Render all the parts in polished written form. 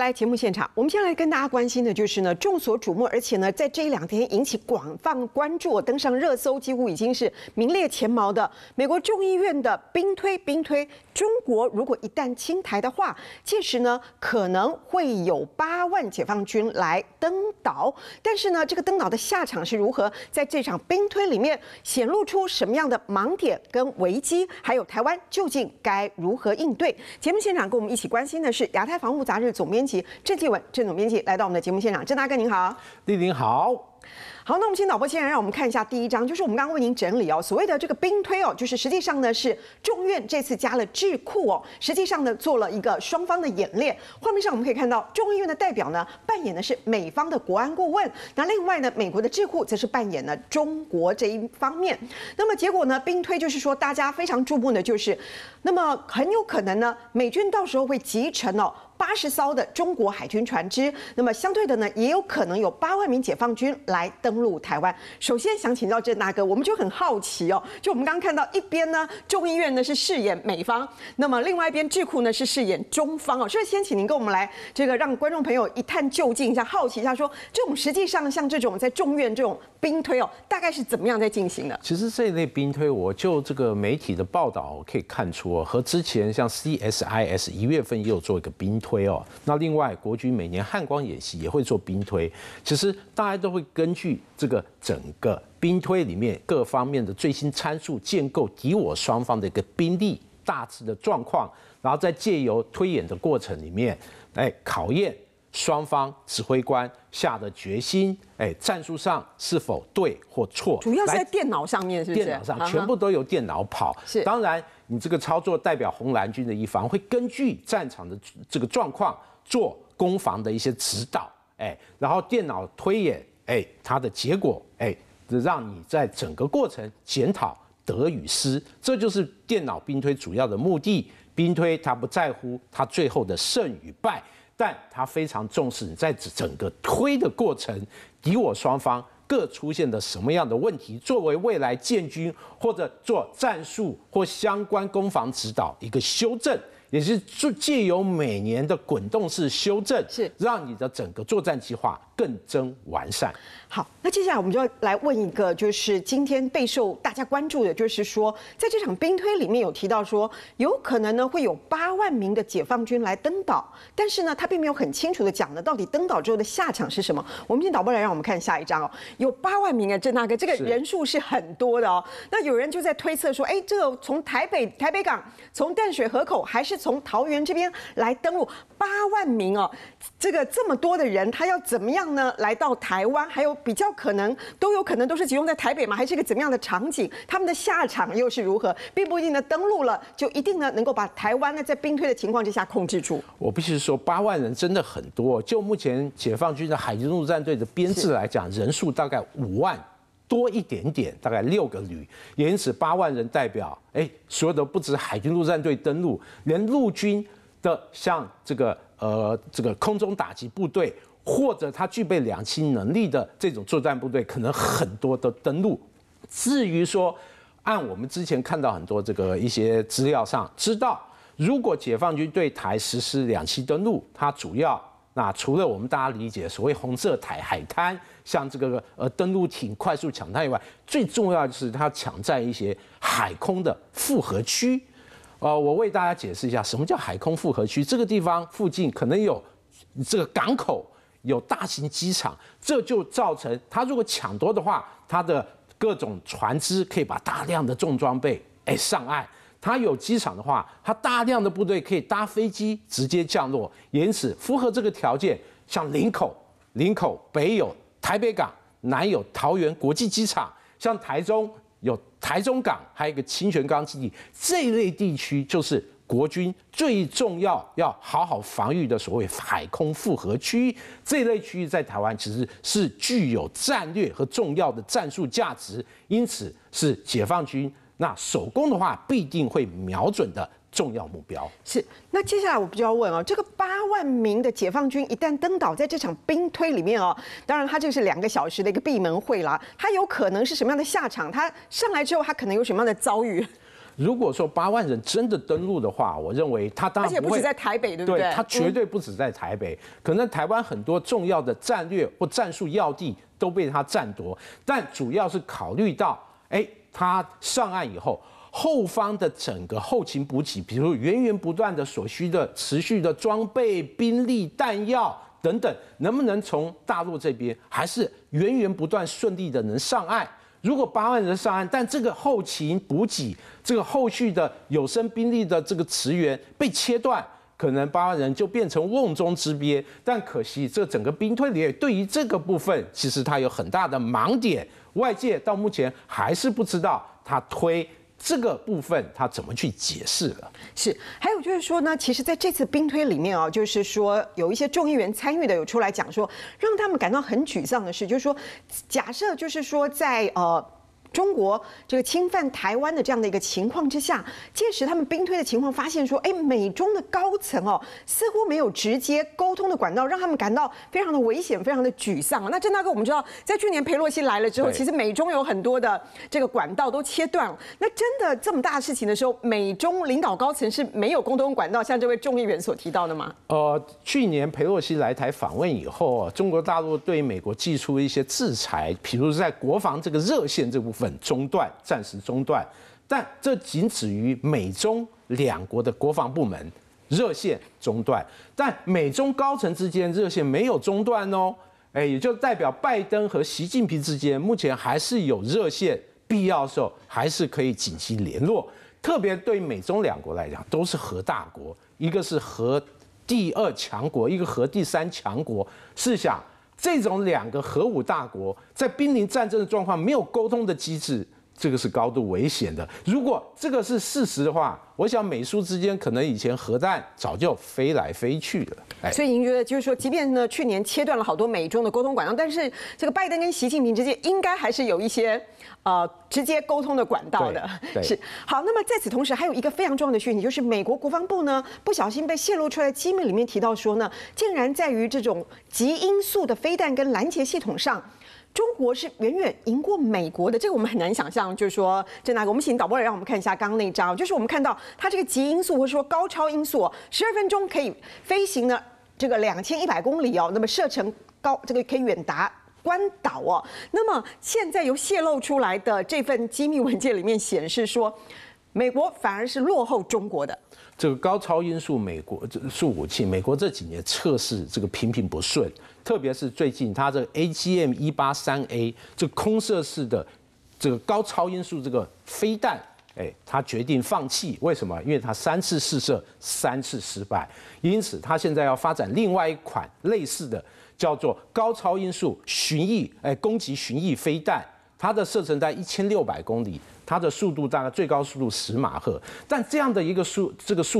来节目现场，我们先来跟大家关心的就是呢，众所瞩目，而且呢，在这2天引起广泛关注、登上热搜，几乎已经是名列前茅的美国众议院的兵推，中国如果一旦侵台的话，届时呢可能会有8万解放军来登岛，但是呢，这个登岛的下场是如何，在这场兵推里面显露出什么样的盲点跟危机，还有台湾究竟该如何应对？节目现场跟我们一起关心的是亚太防务杂志总编辑郑继文，郑总编辑来到我们的节目现场。郑大哥您好，丽玲好。好，那我们请导播先来让我们看一下第一章，就是我们刚刚为您整理哦，所谓的这个兵推哦，就是实际上呢是众院这次加了智库哦，实际上呢做了一个双方的演练。画面上我们可以看到，众议院的代表呢扮演的是美方的国安顾问，那另外呢美国的智库则是扮演了中国这一方面。那么结果呢，兵推就是说大家非常注目的就是，那么很有可能呢美军到时候会集成哦80艘的中国海军船只，那么相对的呢也有可能有8万名解放军来登陆台湾。首先想请教郑大哥，我们就很好奇哦，就我们刚刚看到一边呢，众议院呢是饰演美方，那么另外一边智库呢是饰演中方哦。所以先请您跟我们来这个让观众朋友一探究竟一下，好奇一下说，这种实际上像这种在众院这种兵推哦，大概是怎么样在进行的？其实这一类兵推，我就这个媒体的报道可以看出哦，和之前像 CSIS 1月份也有做一个兵推哦，那另外国军每年汉光演习也会做兵推，其实大家都会根据这个整个兵推里面各方面的最新参数，建构敌我双方的一个兵力大致的状况，然后再借由推演的过程里面，考验双方指挥官下的决心，战术上是否对或错。主要是在电脑上面，是不是？电脑上全部都由电脑跑。是，当然你这个操作代表红蓝军的一方会根据战场的这个状况做攻防的一些指导，然后电脑推演。它的结果，让你在整个过程检讨得与失，这就是电脑兵推主要的目的。兵推它不在乎它最后的胜与败，但它非常重视你在整个推的过程，敌我双方各出现的什么样的问题，作为未来建军或者做战术或相关攻防指导一个修正。也是借由每年的滚动式修正，是让你的整个作战计划更臻完善。好，那接下来我们就来问一个，就是今天备受大家关注的，就是说，在这场兵推里面有提到说，有可能呢会有8万名的解放军来登岛，但是呢，他并没有很清楚的讲呢，到底登岛之后的下场是什么。我们请导播来让我们看下一章哦，有8万名啊，郑大哥，这个人数是很多的哦。那有人就在推测说，这个从台北港，从淡水河口还是从桃园这边来登陆8万名哦，这个这么多的人，他要怎么样呢？来到台湾，还有比较可能都有可能都是集中在台北吗？还是一个怎么样的场景？他们的下场又是如何？并不一定呢，登陆了就一定呢能够把台湾呢在兵推的情况之下控制住。我必须说，8万人真的很多。就目前解放军的海军陆战队的编制来讲，人数大概5万多一点点，大概6个旅，也因此8万人代表，所有的不止海军陆战队登陆，连陆军的像这个空中打击部队，或者他具备两栖能力的这种作战部队，可能很多都登陆。至于说，按我们之前看到很多这个一些资料上知道，如果解放军对台实施两栖登陆，它主要那除了我们大家理解所谓红色海滩，像这个登陆艇快速抢滩以外，最重要的是它抢占一些海空的复合区。我为大家解释一下什么叫海空复合区。这个地方附近可能有这个港口，有大型机场，这就造成它如果抢夺的话，它的各种船只可以把大量的重装备上岸。它有机场的话，它大量的部队可以搭飞机直接降落，因此符合这个条件。像林口北有台北港，南有桃园国际机场，像台中有台中港，还有一个清泉岗基地，这一类地区就是国军最重要好好防御的所谓海空复合区。这一类区域在台湾其实是具有战略和重要的战术价值，因此是解放军那守攻的话，必定会瞄准的重要目标。是，那接下来我就要问哦，这个8万名的解放军一旦登岛，在这场兵推里面哦，当然它这是2个小时的一个闭门会啦，它有可能是什么样的下场？它上来之后，它可能有什么样的遭遇？如果说8万人真的登录的话，我认为他当然不会，而且不止在台北，对不对？对，他绝对不止在台北，可能台湾很多重要的战略或战术要地都被他占夺。但主要是考虑到，他上岸以后。 后方的整个后勤补给，比如源源不断的所需的持续的装备、兵力、弹药等等，能不能从大陆这边还是源源不断顺利的能上岸？如果8万人上岸，但这个后勤补给、这个后续的有生兵力的这个驰援被切断，可能8万人就变成瓮中之鳖。但可惜，这整个兵推演对于这个部分，其实它有很大的盲点，外界到目前还是不知道它推。 这个部分他怎么去解释了？是，还有就是说呢，其实在这次兵推里面啊，就是说有一些众议员参与的有出来讲说，让他们感到很沮丧的是，就是说，假设就是说在中国这个侵犯台湾的这样的一个情况之下，届时他们兵推的情况发现说，美中的高层似乎没有直接沟通的管道，让他们感到非常的危险，非常的沮丧。那郑大哥，我们知道，在去年佩洛西来了之后，其实美中有很多的这个管道都切断了。那真的这么大的事情的时候，美中领导高层是没有沟通管道，像这位众议员所提到的吗？去年佩洛西来台访问以后，中国大陆对美国寄出一些制裁，比如在国防这个热线这部分。 中断，暂时中断，但这仅止于美中两国的国防部门热线中断，但美中高层之间热线没有中断哦，也就代表拜登和习近平之间目前还是有热线，必要的时候还是可以紧急联络。特别对美中两国来讲，都是核大国，一个是核第二强国，一个核第三强国。试想。 这种两个核武大国在濒临战争的状况，没有沟通的机制，这个是高度危险的。如果这个是事实的话，我想美苏之间可能以前核弹早就飞来飞去了。所以您觉得就是说，即便呢去年切断了好多美中的沟通管道，但是这个拜登跟习近平之间应该还是有一些。 直接沟通的管道的是好。那么在此同时，还有一个非常重要的讯息，就是美国国防部呢不小心被泄露出来的机密里面提到说呢，竟然在于这种极音速的飞弹跟拦截系统上，中国是远远赢过美国的。这个我们很难想象，就是说郑大哥，我们请导播来让我们看一下刚刚那一张，就是我们看到它这个极音速或者说高超音速，12分钟可以飞行呢这个2100公里哦，那么射程高，这个可以远达。 关岛那么现在由泄露出来的这份机密文件里面显示说，美国反而是落后中国的。这个高超音速美国速武器，美国这几年测试这个频频不顺，特别是最近它这 AGM-183A 这空射式的这个高超音速这个飞弹，它决定放弃，为什么？因为它3次试射3次失败，因此它现在要发展另外一款类似的。 叫做高超音速巡弋，攻击巡弋飞弹，它的射程在1600公里，它的速度大概最高速度10马赫。但这样的一个数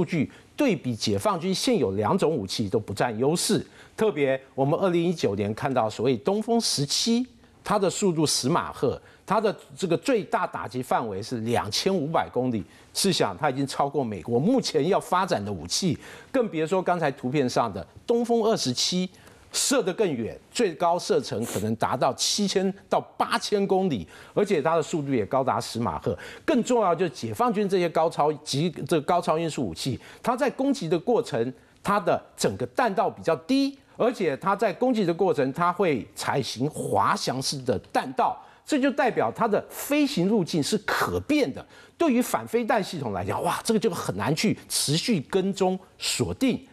据对比解放军现有2种武器都不占优势。特别我们2019年看到所谓东风17，它的速度10马赫，它的这个最大打击范围是2500公里。试想，它已经超过美国目前要发展的武器，更别说刚才图片上的东风27。 射得更远，最高射程可能达到7000到8000公里，而且它的速度也高达10马赫。更重要就是解放军这些高超音速武器，它在攻击的过程，它的整个弹道比较低，而且它在攻击的过程，它会采行滑翔式的弹道，这就代表它的飞行路径是可变的。对于反飞弹系统来讲，哇，这个就很难去持续跟踪锁定。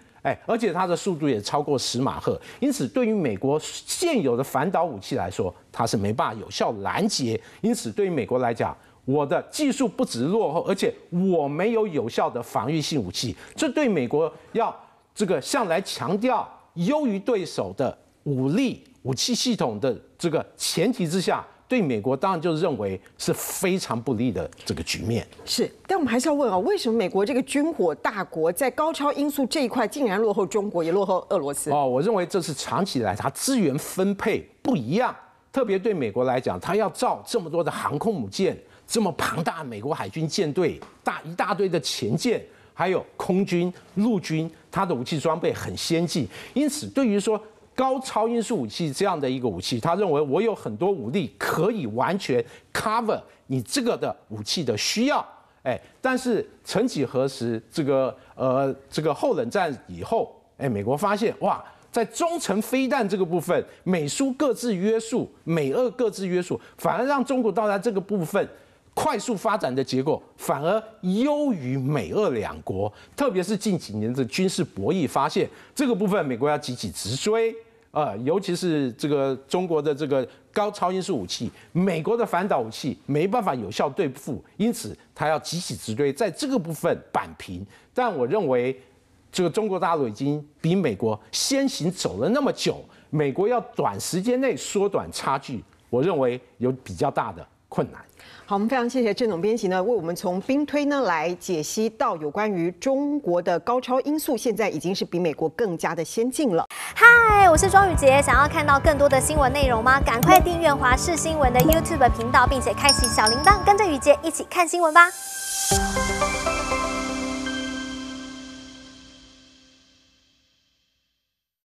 而且它的速度也超过10马赫，因此对于美国现有的反导武器来说，它是没办法有效拦截。因此对于美国来讲，我的技术不止落后，而且我没有有效的防御性武器，这对美国要这个向来强调优于对手的武力武器系统的这个前提之下。 对美国当然就认为是非常不利的这个局面。是，但我们还是要问为什么美国这个军火大国在高超音速这一块竟然落后中国，也落后俄罗斯？我认为这是长期以来它资源分配不一样，特别对美国来讲，它要造这么多的航空母舰，这么庞大美国海军舰队，一大堆的潜舰，还有空军、陆军，它的武器装备很先进，因此对于说。 高超音速武器这样的一个武器，他认为我有很多武力可以完全 cover 你这个的武器的需要，但是曾几何时，这个后冷战以后，美国发现哇，在中程飞弹这个部分，美苏各自约束，美俄各自约束，反而让中国到达这个部分。 快速发展的结果反而优于美俄两国，特别是近几年的军事博弈，发现这个部分美国要积极直追，尤其是这个中国的这个高超音速武器，美国的反导武器没办法有效对付，因此它要积极直追，在这个部分扳平。但我认为，这个中国大陆已经比美国先行走了那么久，美国要短时间内缩短差距，我认为有比较大的困难。 好，我们非常谢谢郑总编辑呢，为我们从兵推呢来解析到有关于中国的高超音速，现在已经是比美国更加的先进了。嗨，我是庄宇杰，想要看到更多的新闻内容吗？赶快订阅华视新闻的 YouTube 频道，并且开启小铃铛，跟着宇杰一起看新闻吧。